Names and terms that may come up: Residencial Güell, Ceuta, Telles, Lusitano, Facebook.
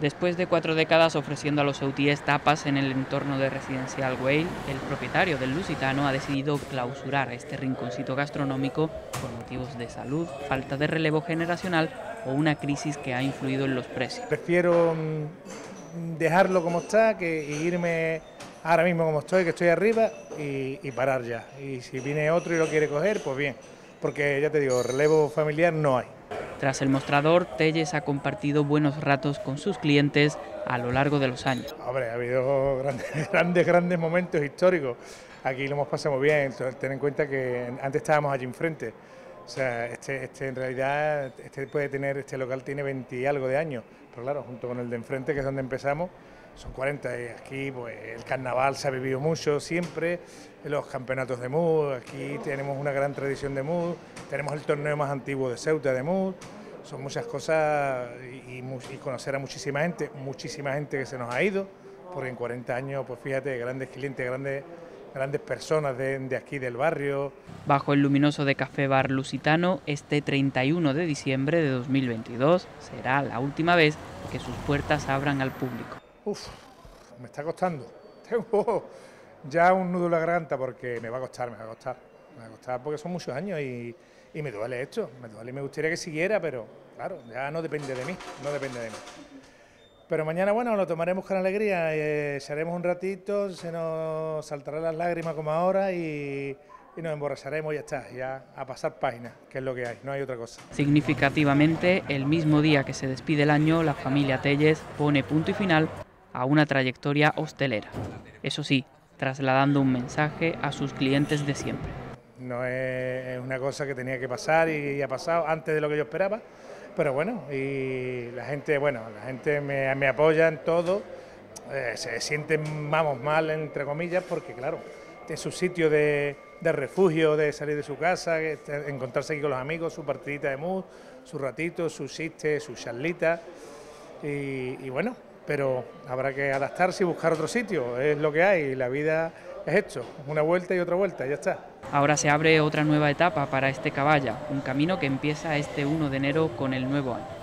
Después de 4 décadas ofreciendo a los ceutíes tapas en el entorno de Residencial Güell, el propietario del Lusitano ha decidido clausurar este rinconcito gastronómico por motivos de salud, falta de relevo generacional o una crisis que ha influido en los precios. Prefiero dejarlo como está que irme ahora mismo como estoy, que estoy arriba, y parar ya. Y si viene otro y lo quiere coger, pues bien, porque ya te digo, relevo familiar no hay. Tras el mostrador, Telles ha compartido buenos ratos con sus clientes a lo largo de los años. Hombre, ha habido grandes momentos históricos. Aquí lo hemos pasado muy bien. Entonces, ten en cuenta que antes estábamos allí enfrente. O sea, este local tiene 20 y algo de años. Pero claro, junto con el de enfrente, que es donde empezamos, son 40. Y aquí pues, el carnaval se ha vivido mucho siempre, los campeonatos de MUD, aquí tenemos una gran tradición de MUD, tenemos el torneo más antiguo de Ceuta de MUD, son muchas cosas y conocer a muchísima gente que se nos ha ido, porque en 40 años, pues fíjate, grandes clientes, grandes personas de aquí del barrio. Bajo el luminoso de Café Bar Lusitano, este 31 de diciembre de 2022 será la última vez que sus puertas abran al público. Uf, me está costando, tengo ya un nudo en la garganta porque me va a costar porque son muchos años y me duele esto, me gustaría que siguiera, pero claro, ya no depende de mí. Pero mañana, bueno, lo tomaremos con alegría, echaremos un ratito, se nos saltarán las lágrimas como ahora y nos emborracharemos y ya está, ya a pasar páginas, que es lo que hay, no hay otra cosa. Significativamente, el mismo día que se despide el año, la familia Telles pone punto y final a una trayectoria hostelera. Eso sí, trasladando un mensaje a sus clientes de siempre. No es una cosa que tenía que pasar y ha pasado antes de lo que yo esperaba. Pero bueno, y la gente me apoya en todo, se sienten, vamos, mal, entre comillas, porque claro, es su sitio de refugio, de salir de su casa, encontrarse aquí con los amigos, su partidita de MUD, su ratito, su chiste, su charlita, y bueno, pero habrá que adaptarse y buscar otro sitio, es lo que hay, la vida es esto, una vuelta y otra vuelta, ya está. Ahora se abre otra nueva etapa para este Caballa, un camino que empieza este 1 de enero con el nuevo año.